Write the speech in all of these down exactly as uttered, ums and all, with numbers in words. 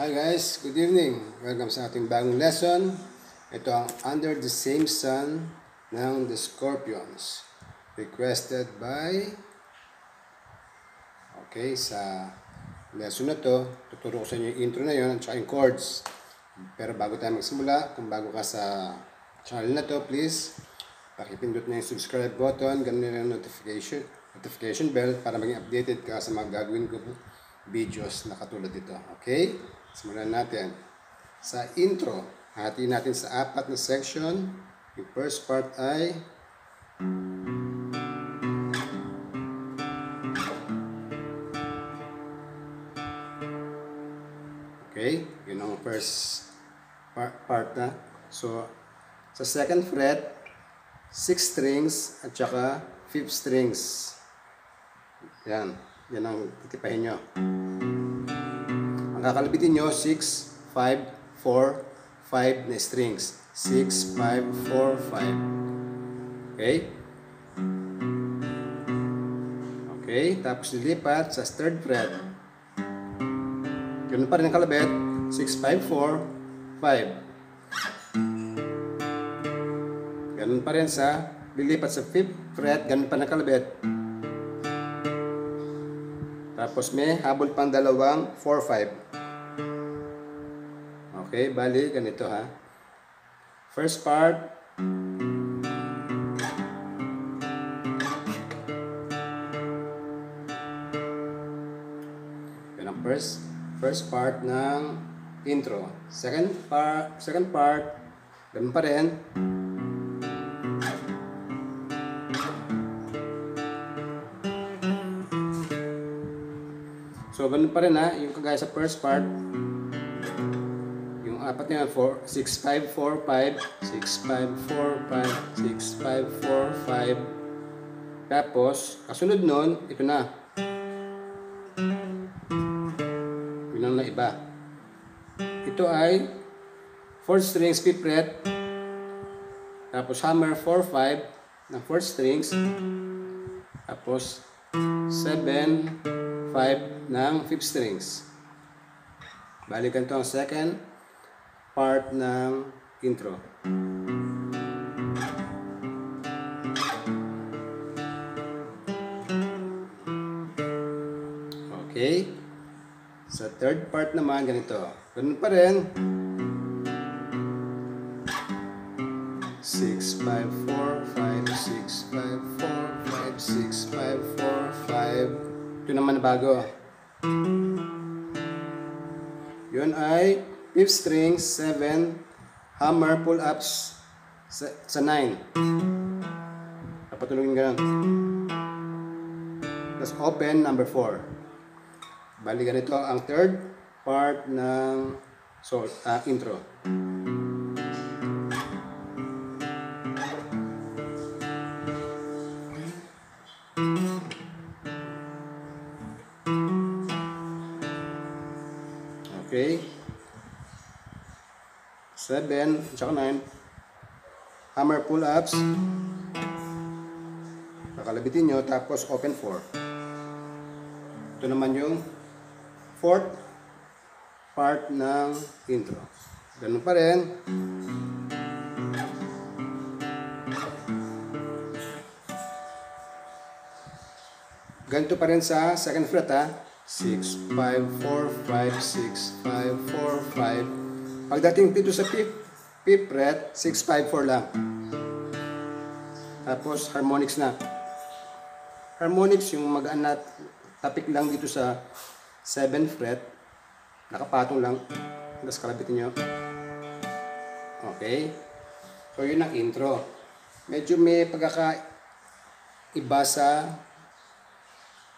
Hi guys, good evening. Welcome sa ating bagong lesson. Ito ang Under the Same Sun ng the Scorpions. Requested by... Okay, sa lesson na to, tuturo ko sa inyo yung intro na yun at saka yung chords. Pero bago tayo magsimula, kung bago ka sa channel na to, please pakipindot na yung subscribe button, ganun na yung notification, notification bell para maging updated ka sa mga gagawin ko videos na katulad dito. Okay? Simulan natin. Sa intro, hatiin natin sa apat na section. Yung first part ay okay, yun ang first part, part na. So, sa second fret, sixth strings at saka fifth strings. Yan. Yan ang titipahin nyo. Ang kakalabitin nyo, six, five, four, five na strings. six, five, four, five. Okay? Okay, tapos lilipat sa third fret. Ganun pa rin ang kalabit. six, five, four, five. Ganun pa rin sa, lilipat sa fifth fret, ganun pa rin ang kalabit. Tapos may habol pang dalawang four, five. Okay, bali ganito ha. First part. Yan ang first, first part ng intro. Second part, second part, ganun pa rin. So, ganun pa rin ha, yung kagaya sa first part. Yung apat na yun, six, five, four, five, six, five, four, five, six, five, four, five. Tapos, kasunod nun, ito na. Yun ang naiba. Ito ay fourth strings, fifth fret. Tapos, hammer, four, five ng fourth strings. Tapos, seven, five ng fifth strings. Balikan to ang second part ng intro. Okay. Sa third part naman, ganito. Ganun pa rin. six, five, four, five, six, five, four, five, six, five, four, five. Ito naman bago. Yun ay fifth string, seven, hammer, pull-ups sa nine. Napatulungin ganun. Tapos open, number four. Bali ganito ang third part ng so, uh, intro. Okay, seven, tsaka nine, hammer pull-ups, nakalabitin nyo, tapos open four. Ito naman yung fourth part ng intro. Ganun pa rin. Ganito pa rin sa second fret ha. six, five, four, five, six, five, four, five. Pagdating dito sa fifth fret, six, five, four lang. Tapos harmonics na. Harmonics yung magaan na topic lang dito sa seventh fret. Nakapatong lang. Tapos kalabitin nyo. Okay. So yun ang intro. Medyo may pagkakaiba sa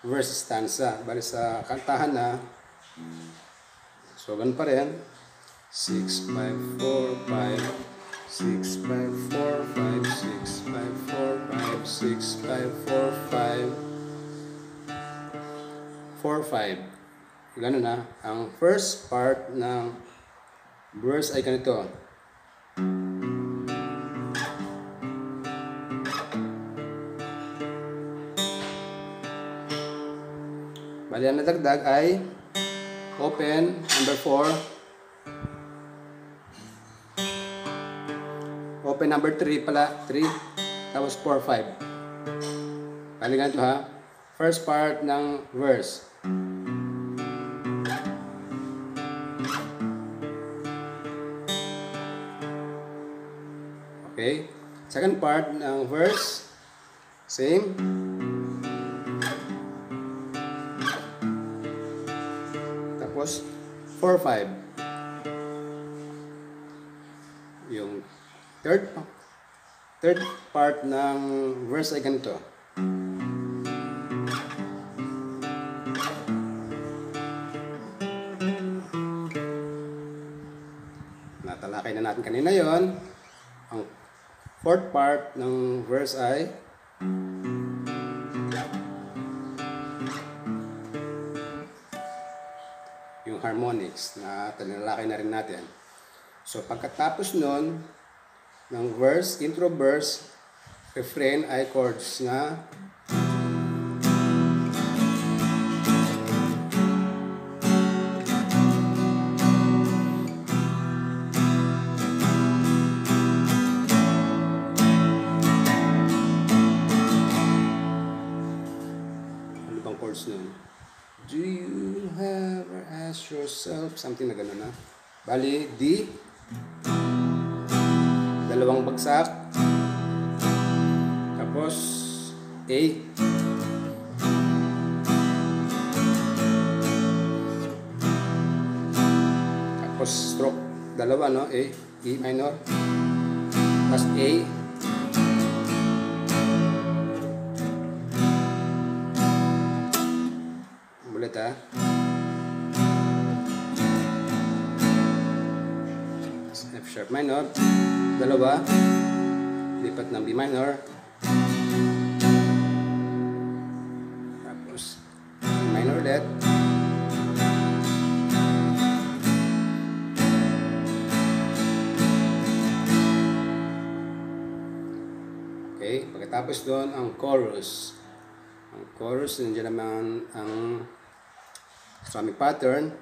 verse stanza, bali sa kantahan na. So, ganun pa rin. six, five, four, five, six, five, four, five, six, five, four, five, six, five, four, five, four, five. Ganun na. Ang first part ng verse ay ganito. Bali ang nadagdag ay open, number four, open number three pala. three, tapos four, five. Palingan to ha. First part ng verse. Okay. Second part ng verse. Same. Tapos four, five. Yung third third part ng verse ay ganito. Natalakay na natin kanina yon. Ang fourth part ng verse ay yung harmonics na talalakay na rin natin. So, pagkatapos nun, ng verse, intro verse, refrain ay chords na ano bang chords nun? Do you ever ask yourself? Something na gano'n na. Bali, D. Dalawang bagsak. Tapos A. Tapos stroke. Dalawa, no? A. E minor. Tapos A. Ulit, ha? F sharp minor. Dalawa. Lipat ng B minor. Tapos B minor ulit. Okay. Pagkatapos doon, ang chorus. Ang chorus, nandiyan naman ang strumming pattern.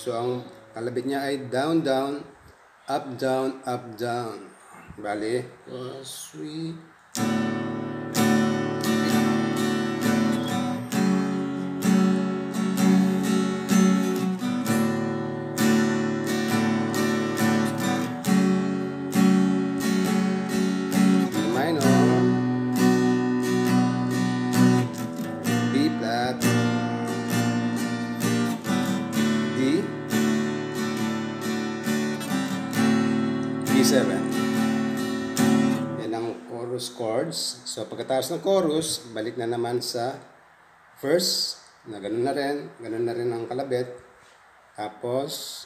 So, ang kalabit niya ay down, down, up, down, up, down. Bali. Oh, sweet. B minor. B flat. D seven. Yan ang chorus chords. So, pagkatapos ng chorus, balik na naman sa verse, na ganun na rin. Ganun na rin ang kalabit. Tapos,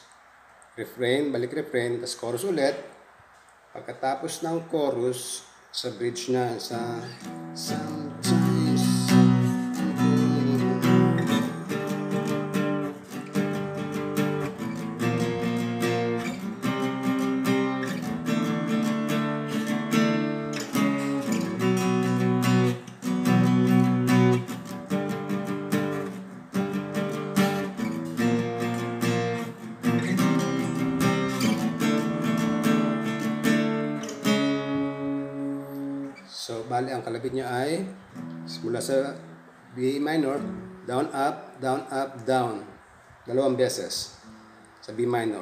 refrain, balik refrain, tapos chorus ulit. Pagkatapos ng chorus, sa bridge na, sa... Sometimes... So, bali, ang kalabit niya ay simula sa B minor, down, up, down, up, down. Dalawang beses sa B minor.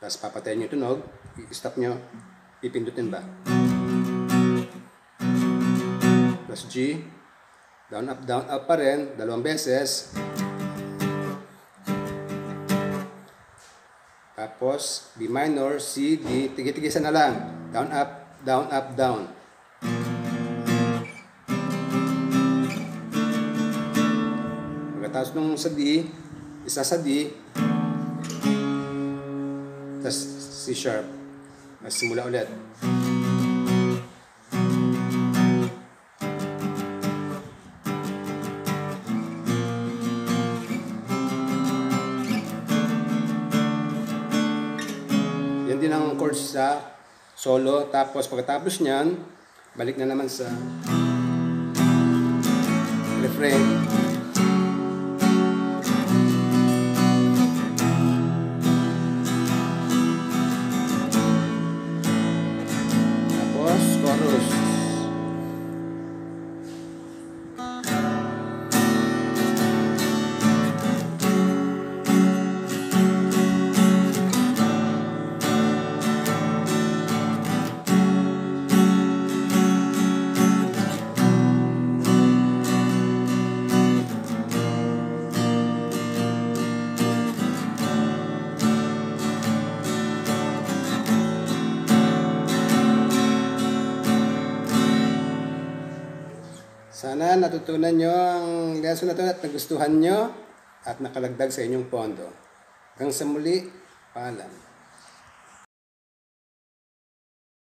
Tapos, papatayin niyo tunog. I-stop niyo. Pipindutin ba? Plus G. Down, up, down, up pa rin. Dalawang beses. Tapos, B minor, C, D. Tigitigisan na lang. Down, up. Down, up, down. Pagkatapos nung sa D, isa sa D, tapos C sharp. Tapos simula ulit. ng chords sa solo. Tapos pagkatapos niyan, balik na naman sa refrain. Tapos chorus. Sana natutunan nyo ang lesson na ito at nagustuhan nyo at nakalagdag sa inyong pondo. Hanggang sa muli, paalam.